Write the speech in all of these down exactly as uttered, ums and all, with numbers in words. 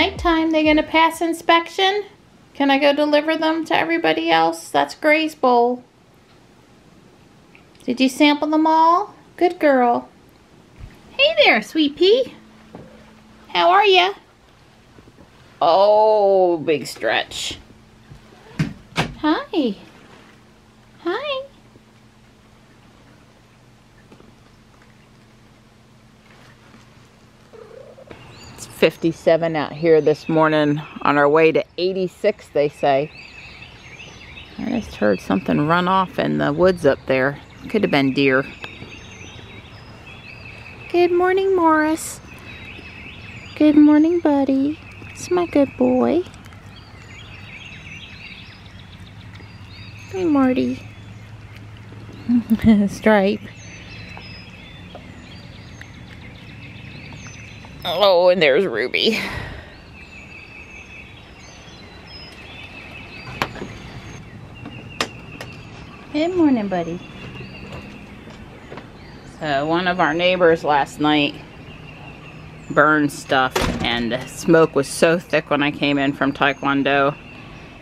nighttime, they're gonna pass inspection. Can I go deliver them to everybody else? That's Gray's bowl. Did you sample them all? Good girl. Hey there, sweet pea. How are ya? Oh, big stretch. Hi. Hi. It's fifty-seven out here this morning on our way to eighty-six, they say. I just heard something run off in the woods up there. Could have been deer. Good morning, Morris. Good morning, buddy. It's my good boy. Hey, Marty. Stripe. Oh, and there's Ruby. Good morning, buddy. So one of our neighbors last night burned stuff, and the smoke was so thick when I came in from Taekwondo,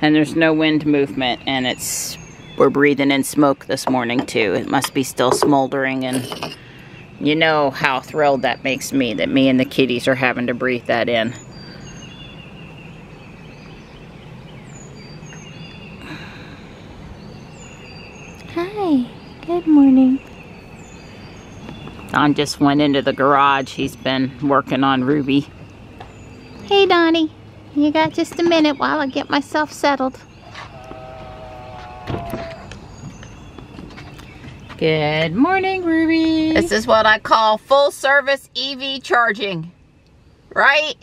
and there's no wind movement, and it's we're breathing in smoke this morning too. It must be still smoldering, and you know how thrilled that makes me that me and the kitties are having to breathe that in. Hi, good morning. Don just went into the garage. He's been working on Ruby. Hey, Donnie. You got just a minute while I get myself settled. Good morning, Ruby. This is what I call full service E V charging. Right?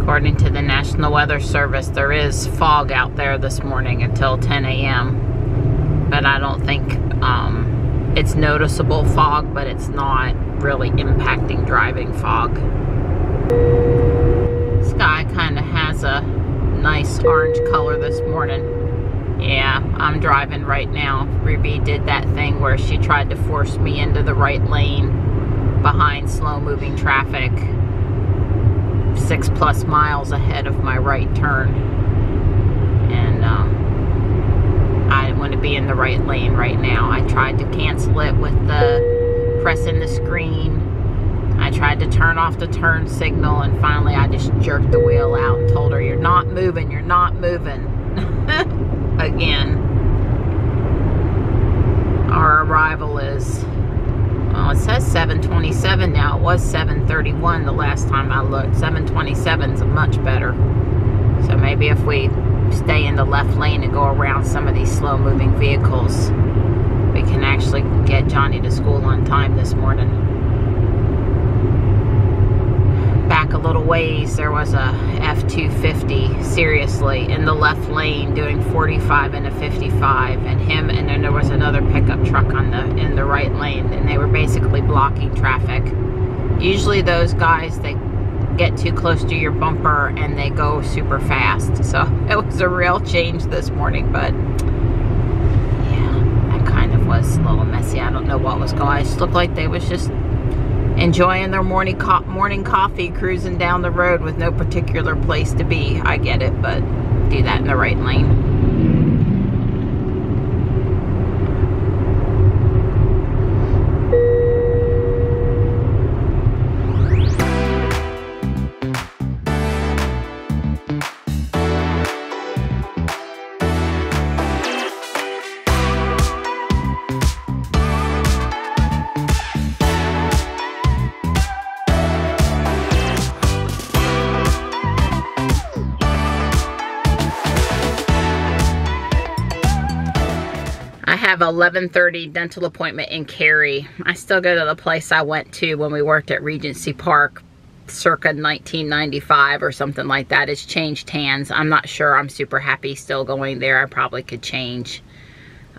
According to the National Weather Service, there is fog out there this morning until ten A M But I don't think... Um, It's noticeable fog, but it's not really impacting driving fog. Sky kind of has a nice orange color this morning. Yeah, I'm driving right now. Ruby did that thing where she tried to force me into the right lane behind slow-moving traffic, six plus miles ahead of my right turn. And, um... I want to be in the right lane right now. I tried to cancel it with the pressing the screen. I tried to turn off the turn signal, and finally I just jerked the wheel out and told her, you're not moving, you're not moving. Again. Our arrival is, well, it says seven twenty-seven now. It was seven thirty-one the last time I looked. seven twenty-seven's much better. So maybe if we stay in the left lane and go around some of these slow moving vehicles, we can actually get Johnny to school on time this morning. Back a little ways, there was a F two fifty seriously in the left lane doing forty-five and a fifty-five, and him, and then there was another pickup truck on the in the right lane, and they were basically blocking traffic. Usually those guys, they get too close to your bumper and they go super fast, so it was a real change this morning. But yeah, that kind of was a little messy. I don't know what was going on. It just looked like they was just enjoying their morning co morning coffee, cruising down the road with no particular place to be. I get it, but do that in the right lane. eleven thirty dental appointment in Cary. I still go to the place I went to when we worked at Regency Park circa nineteen ninety-five or something like that. It's changed hands. I'm not sure. I'm super happy still going there. I probably could change.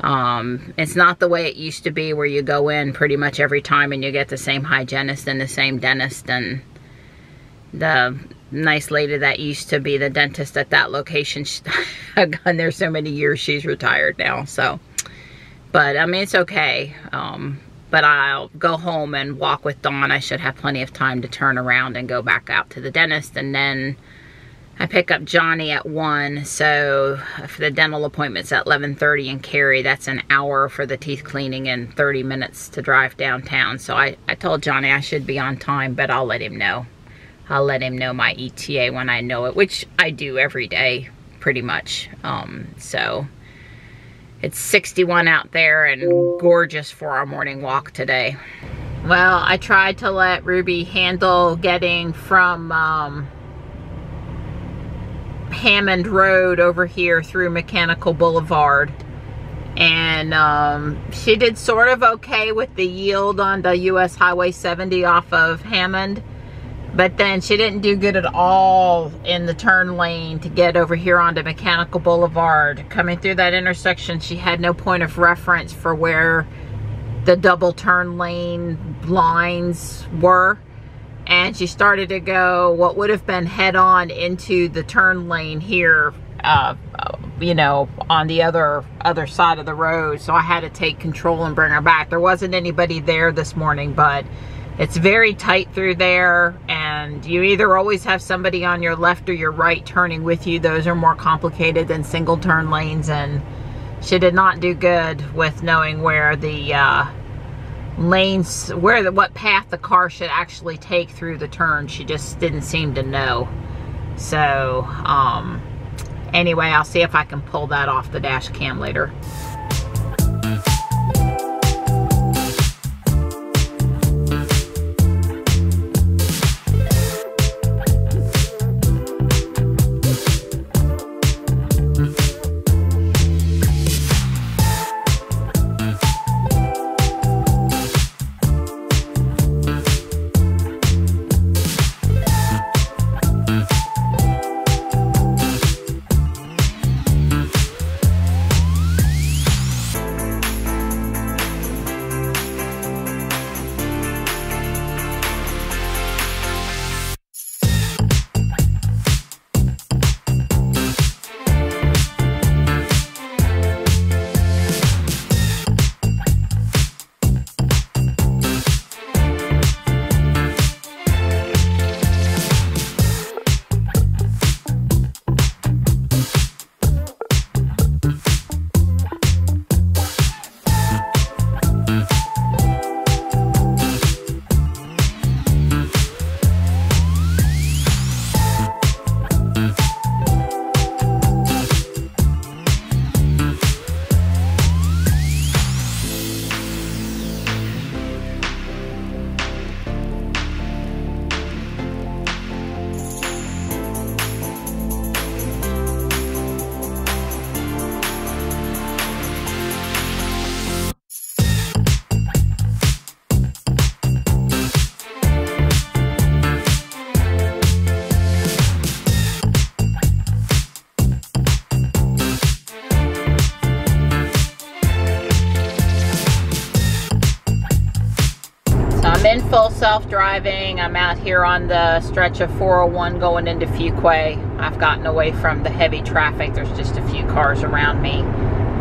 Um, it's not the way it used to be where you go in pretty much every time and you get the same hygienist and the same dentist and the nice lady that used to be the dentist at that location. I've gone there so many years, she's retired now, so. But, I mean, it's okay. Um, but I'll go home and walk with Dawn. I should have plenty of time to turn around and go back out to the dentist, and then I pick up Johnny at one, so for the dental appointment's at eleven thirty in Cary. That's an hour for the teeth cleaning and thirty minutes to drive downtown. So I, I told Johnny I should be on time, but I'll let him know. I'll let him know my E T A when I know it, which I do every day, pretty much. Um, so it's sixty-one out there and gorgeous for our morning walk today. Well, I tried to let Ruby handle getting from... Um, Hammond Road over here through Mechanical Boulevard, and um, she did sort of okay with the yield on the U S Highway seventy off of Hammond, but then she didn't do good at all in the turn lane to get over here onto Mechanical Boulevard. Coming through that intersection, she had no point of reference for where the double turn lane lines were. And she started to go what would have been head-on into the turn lane here, uh, you know, on the other other side of the road. So I had to take control and bring her back. There wasn't anybody there this morning, but it's very tight through there. And you either always have somebody on your left or your right turning with you. Those are more complicated than single turn lanes. And she did not do good with knowing where the... Uh, lanes where the what path the car should actually take through the turn. She just didn't seem to know. So um anyway, I'll see if I can pull that off the dash cam later. Full self-driving. I'm out here on the stretch of four oh one going into Fuquay. I've gotten away from the heavy traffic. There's just a few cars around me.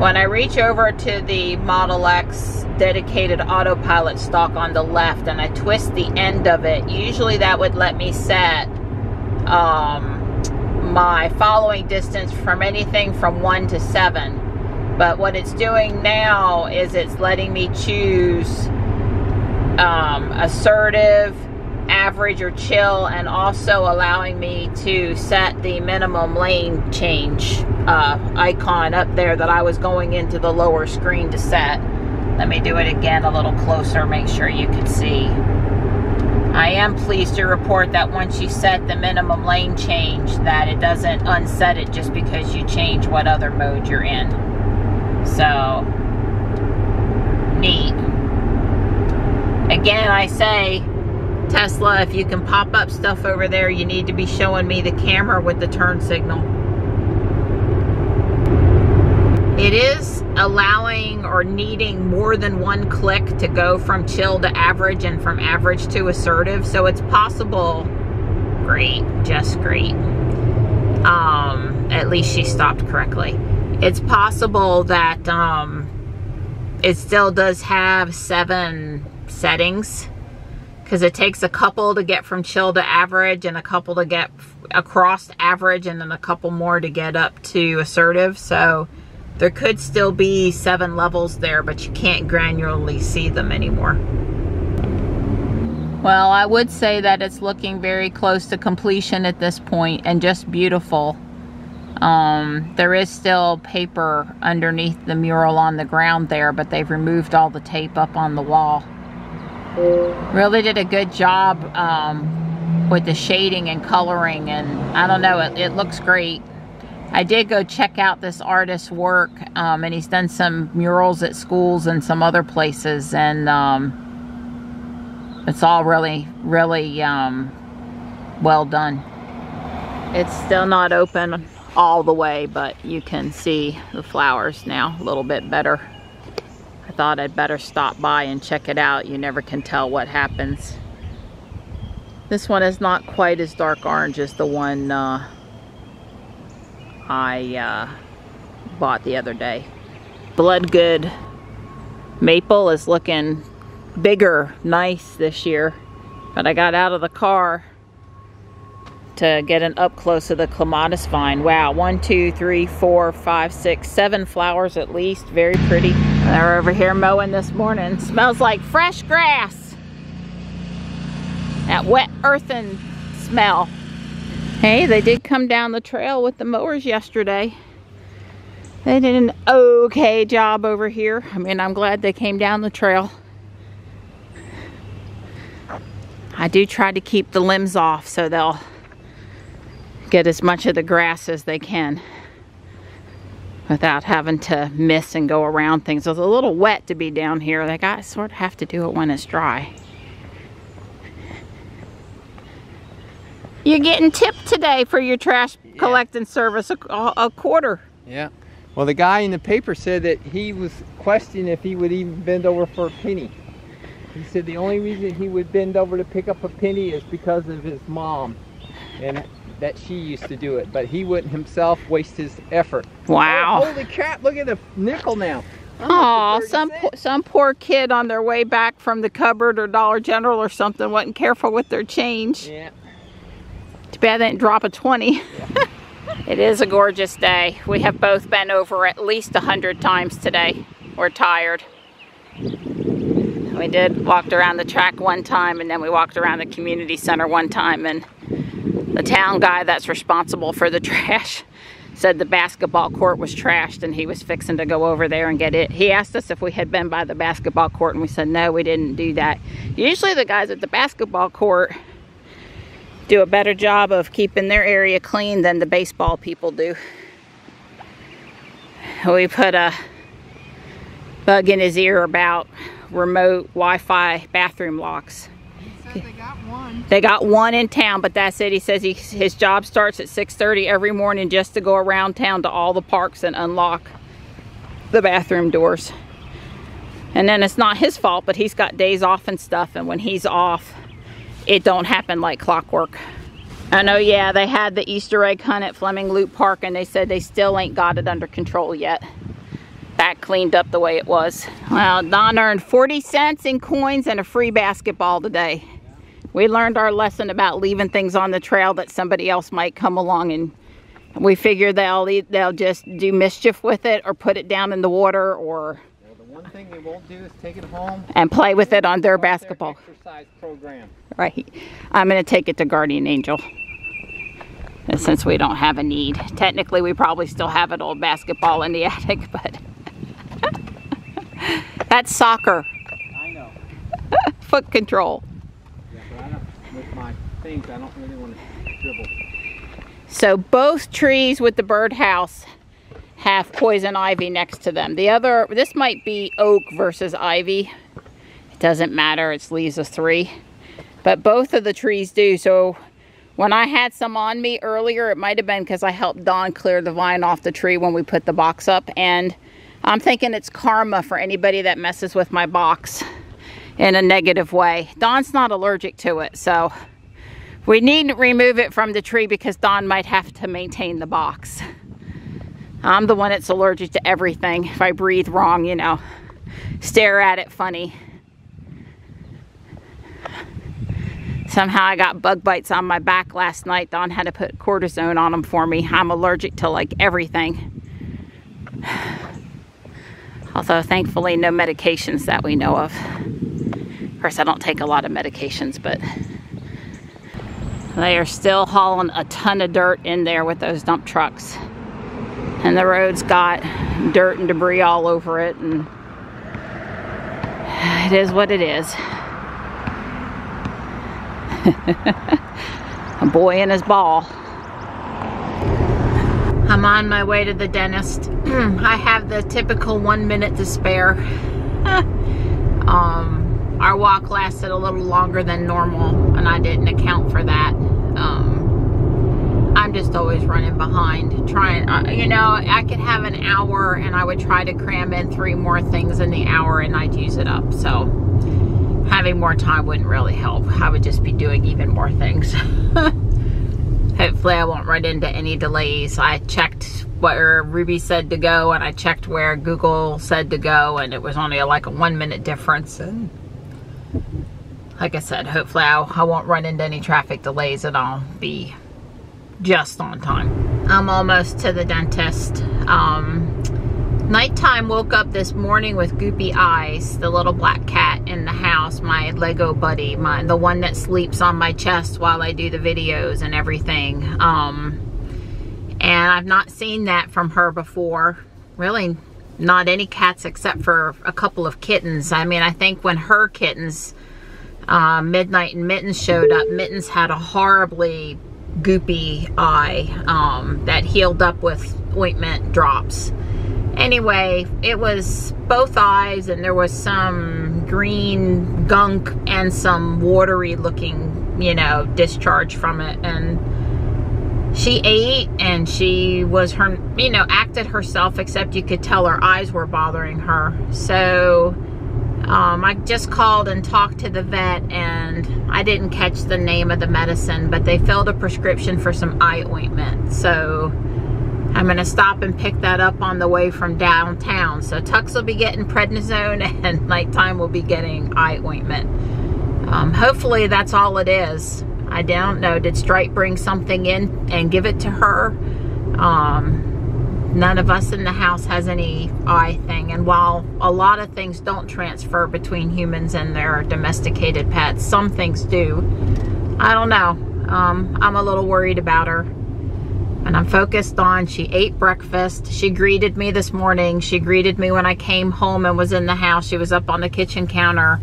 When I reach over to the Model X dedicated autopilot stalk on the left and I twist the end of it, usually that would let me set um, my following distance from anything from one to seven. But what it's doing now is it's letting me choose um assertive, average, or chill, and also allowing me to set the minimum lane change uh icon up there that I was going into the lower screen to set. Let me do it again a little closer, make sure you can see. I am pleased to report that once you set the minimum lane change, that it doesn't unset it just because you change what other mode you're in. So neat. Again, I say, Tesla, if you can pop up stuff over there, you need to be showing me the camera with the turn signal. It is allowing or needing more than one click to go from chill to average and from average to assertive. So it's possible. Great, just great. Um, at least she stopped correctly. It's possible that um, it still does have seven settings, because it takes a couple to get from chill to average, and a couple to get across average, and then a couple more to get up to assertive. So there could still be seven levels there, but you can't granularly see them anymore. Well, I would say that it's looking very close to completion at this point, and just beautiful. Um, there is still paper underneath the mural on the ground there, but they've removed all the tape up on the wall. Really did a good job um, with the shading and coloring, and I don't know, it, it looks great. I did go check out this artist's work, um, and he's done some murals at schools and some other places, and um, it's all really, really um, well done. It's still not open all the way, but you can see the flowers now a little bit better. I thought I'd better stop by and check it out. You never can tell what happens. This one is not quite as dark orange as the one uh, I uh, bought the other day. Bloodgood maple is looking bigger, nice this year. But I got out of the car to get an up close of the clematis vine. Wow, one, two, three, four, five, six, seven flowers at least. Very pretty. They're over here mowing this morning. Smells like fresh grass. That wet earthen smell. Hey, they did come down the trail with the mowers yesterday. They did an okay job over here. I mean, I'm glad they came down the trail. I do try to keep the limbs off so they'll get as much of the grass as they can without having to miss and go around things. It's a little wet to be down here. Like, I sort of have to do it when it's dry. You're getting tipped today for your trash yeah. collecting service, a, a quarter. Yeah. Well, the guy in the paper said that he was questioning if he would even bend over for a penny. He said the only reason he would bend over to pick up a penny is because of his mom, and that she used to do it, but he wouldn't himself waste his effort. Wow. Oh, holy crap, look at the nickel now. Oh, some, po some poor kid on their way back from the cupboard or Dollar General or something wasn't careful with their change. Yeah. Too bad they didn't drop a twenty. Yeah. It is a gorgeous day. We have both been over at least a hundred times today. We're tired. We did walked around the track one time, and then we walked around the community center one time, and the town guy that's responsible for the trash said the basketball court was trashed, and he was fixing to go over there and get it. He asked us if we had been by the basketball court, and we said no, we didn't do that. Usually the guys at the basketball court do a better job of keeping their area clean than the baseball people do. We put a bug in his ear about remote Wi-Fi bathroom locks. He said they got one. They got one in town, but that's it. He says he, his job starts at six thirty every morning just to go around town to all the parks and unlock the bathroom doors. And then it's not his fault, but he's got days off and stuff, and when he's off, it don't happen like clockwork. I know, yeah, they had the Easter egg hunt at Fleming Loop Park, and they said they still ain't got it under control yet. Back cleaned up the way it was. Well, Don earned forty cents in coins and a free basketball today. We learned our lesson about leaving things on the trail that somebody else might come along, and we figure they'll they'll just do mischief with it or put it down in the water, or well, the one thing they won't do is take it home and play with it on their basketball their exercise program. Right. I'm going to take it to Guardian Angel. And since we don't have a need, technically we probably still have an old basketball in the attic, but that's soccer. I know. Foot control. Yeah, but I don't, with my things, I don't really want to dribble. So both trees with the birdhouse have poison ivy next to them. The other, this might be oak versus ivy. It doesn't matter. It's leaves of three. But both of the trees do. So when I had some on me earlier, it might have been because I helped Don clear the vine off the tree when we put the box up, and I'm thinking it's karma for anybody that messes with my box in a negative way. Don's not allergic to it, so we needn't remove it from the tree because Don might have to maintain the box. I'm the one that's allergic to everything. If I breathe wrong, you know, stare at it funny. Somehow I got bug bites on my back last night. Don had to put cortisone on them for me. I'm allergic to like everything. Although thankfully no medications that we know of. Of course I don't take a lot of medications, but they are still hauling a ton of dirt in there with those dump trucks. And the road's got dirt and debris all over it, and it is what it is. A boy in his ball. I'm on my way to the dentist. I have the typical one minute to spare. Um, our walk lasted a little longer than normal, and I didn't account for that. Um, I'm just always running behind, trying, uh, you know, I could have an hour and I would try to cram in three more things in the hour and I'd use it up, so. Having more time wouldn't really help. I would just be doing even more things. Hopefully I won't run into any delays. I checked where Ruby said to go, and I checked where Google said to go, and it was only like a one minute difference. And like I said, hopefully I, I won't run into any traffic delays, and I'll be just on time. I'm almost to the dentist. Um, Nighttime woke up this morning with goopy eyes, the little black cat in the house, my Lego buddy, my, the one that sleeps on my chest while I do the videos and everything. Um, and I've not seen that from her before. Really not any cats except for a couple of kittens. I mean, I think when her kittens, uh, Midnight and Mittens showed up, Mittens had a horribly goopy eye um, that healed up with ointment drops. Anyway, it was both eyes, and there was some green gunk and some watery looking, you know, discharge from it. And she ate, and she was, her, you know, acted herself, except you could tell her eyes were bothering her. So um, I just called and talked to the vet, and I didn't catch the name of the medicine, but they filled a prescription for some eye ointment. So I'm gonna stop and pick that up on the way from downtown. So Tux will be getting prednisone, and Nighttime will be getting eye ointment. Um, hopefully that's all it is. I don't know, did Stripe bring something in and give it to her? Um, none of us in the house has any eye thing. And while a lot of things don't transfer between humans and their domesticated pets, some things do. I don't know, um, I'm a little worried about her. And I'm focused on, she ate breakfast. She greeted me this morning. She greeted me when I came home and was in the house. She was up on the kitchen counter.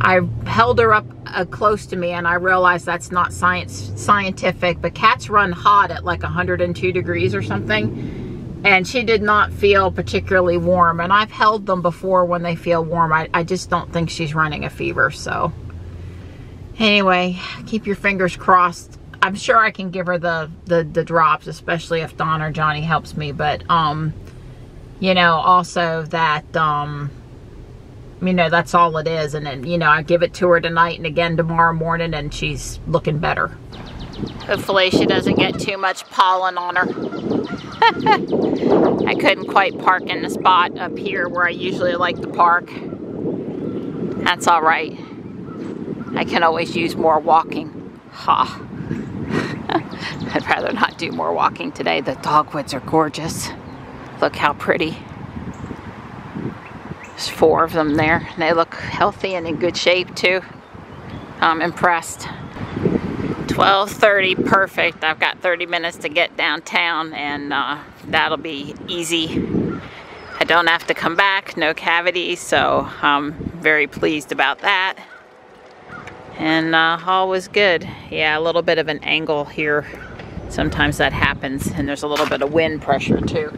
I held her up uh, close to me, and I realized that's not science scientific, but cats run hot at like one hundred two degrees or something. And she did not feel particularly warm. And I've held them before when they feel warm. I, I just don't think she's running a fever, so. Anyway, keep your fingers crossed. I'm sure I can give her the, the, the drops, especially if Don or Johnny helps me. But, um, you know, also that, um, you know, that's all it is. And then, you know, I give it to her tonight and again tomorrow morning, and she's looking better. Hopefully she doesn't get too much pollen on her. I couldn't quite park in the spot up here where I usually like to park. That's all right. I can always use more walking. Ha. I'd rather not do more walking today. The dogwoods are gorgeous. Look how pretty. There's four of them there. They look healthy and in good shape too. I'm impressed. twelve thirty, perfect. I've got thirty minutes to get downtown, and uh, that'll be easy. I don't have to come back, no cavities, so I'm very pleased about that. And uh, all was good. Yeah, a little bit of an angle here. Sometimes that happens, and there's a little bit of wind pressure too.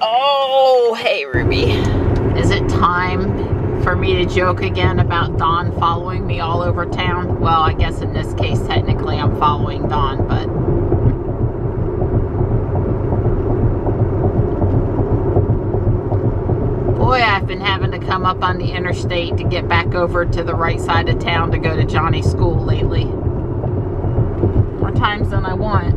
Oh, hey Ruby. Is it time for me to joke again about Don following me all over town? Well, I guess in this case, technically I'm following Don, but. Boy, I've been having to come up on the interstate to get back over to the right side of town to go to Johnny's school lately. More times than I want.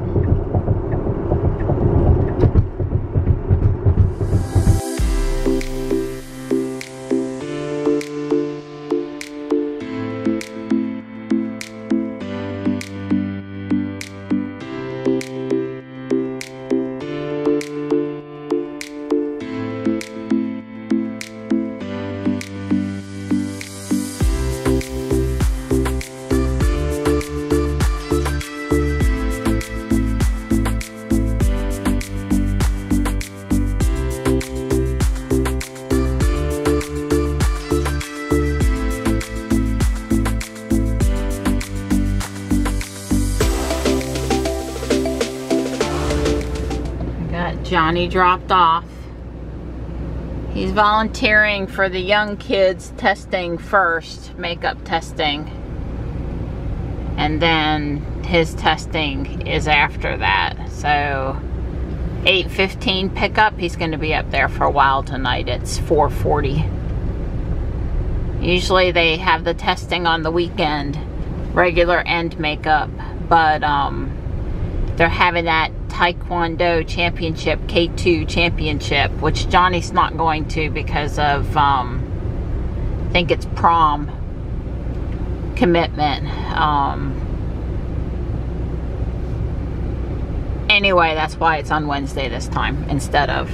Johnny dropped off. He's volunteering for the young kids testing first, makeup testing. And then his testing is after that. So eight fifteen pickup, he's going to be up there for a while tonight. It's four forty. Usually they have the testing on the weekend, regular and makeup, but um, they're having that Taekwondo Championship, K two Championship, which Johnny's not going to because of, um, I think it's prom commitment. Um, anyway, that's why it's on Wednesday this time instead of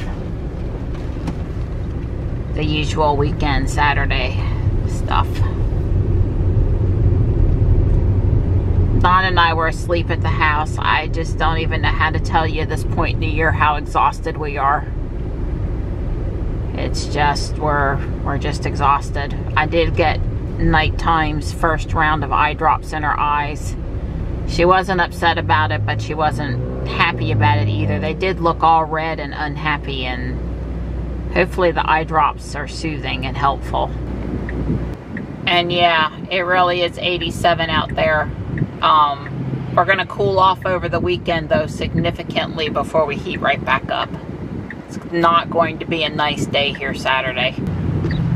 the usual weekend Saturday stuff. Don and I were asleep at the house. I just don't even know how to tell you at this point in the year how exhausted we are. It's just, we're, we're just exhausted. I did get nighttime's first round of eye drops in her eyes. She wasn't upset about it, but she wasn't happy about it either. They did look all red and unhappy, and hopefully the eye drops are soothing and helpful. And yeah, it really is eighty-seven out there. Um, we're going to cool off over the weekend, though, significantly before we heat right back up. It's not going to be a nice day here Saturday.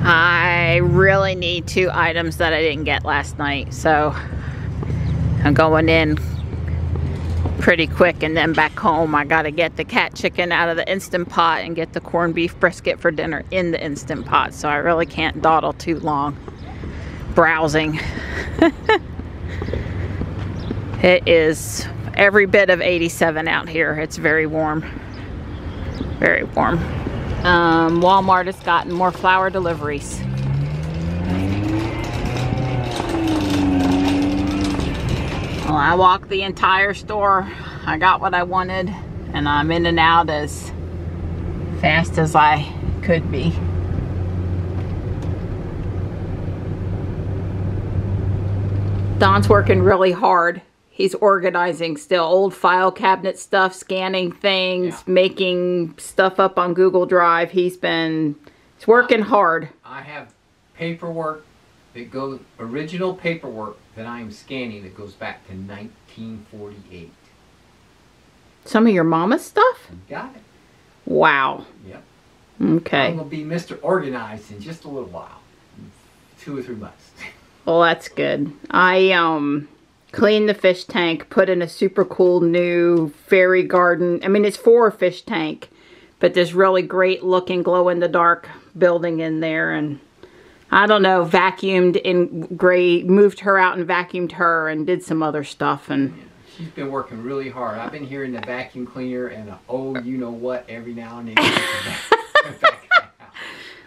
I really need two items that I didn't get last night, so I'm going in pretty quick and then back home. I got to get the cat chicken out of the Instant Pot and get the corned beef brisket for dinner in the Instant Pot, so I really can't dawdle too long browsing. It is every bit of eighty-seven out here. It's very warm. Very warm. Um, Walmart has gotten more flower deliveries. Well, I walked the entire store. I got what I wanted, and I'm in and out as fast as I could be. Don's working really hard. He's organizing still. Old file cabinet stuff, scanning things, yeah. Making stuff up on Google Drive. He's been he's working I, hard. I have paperwork that goes, original paperwork that I'm scanning that goes back to nineteen forty-eight. Some of your mama's stuff? You got it. Wow. Yep. Okay. I'm going to be Mister Organized in just a little while. Two or three months. Well, that's good. I, um... cleaned the fish tank, put in a super cool new fairy garden. I mean, it's for a fish tank, but this really great looking glow-in-the-dark building in there. And I don't know, vacuumed and gray, moved her out and vacuumed her and did some other stuff. And yeah, she's been working really hard. I've been hearing the vacuum cleaner and a, oh, you know what, every now and then.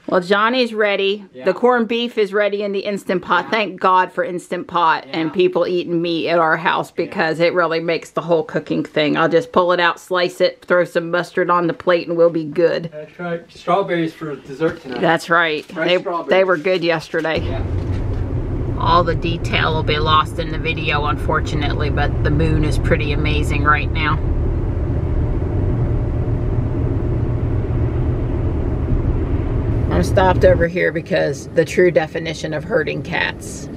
Well, Johnny's ready. Yeah. The corned beef is ready in the Instant Pot. Yeah. Thank God for Instant Pot, yeah. And people eating meat at our house, because yeah, it really makes the whole cooking thing. I'll just pull it out, slice it, throw some mustard on the plate, and we'll be good. That's right. Strawberries for dessert tonight. That's right. They, they were good yesterday. Yeah. All the detail will be lost in the video, unfortunately, but the moon is pretty amazing right now. I'm stopped over here because the true definition of herding cats.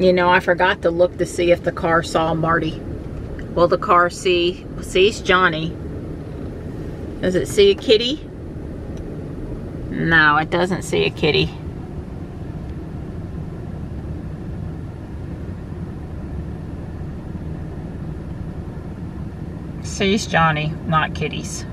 You know, I forgot to look to see if the car saw Marty. Will the car see, sees Johnny? Does it see a kitty? No, it doesn't see a kitty. Sees Johnny, not kitties.